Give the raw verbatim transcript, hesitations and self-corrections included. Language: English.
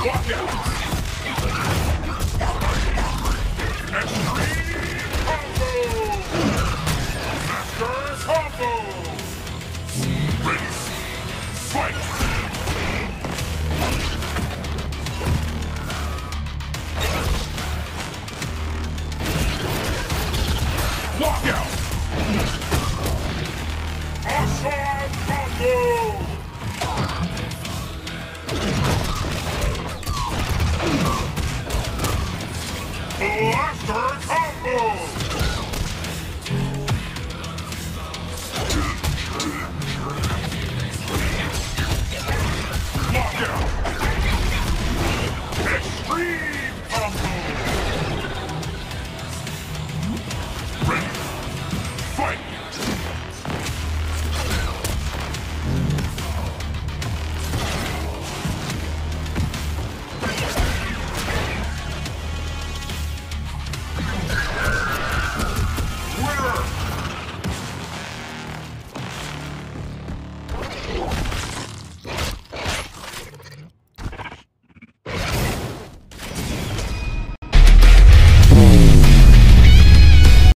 Lockdown!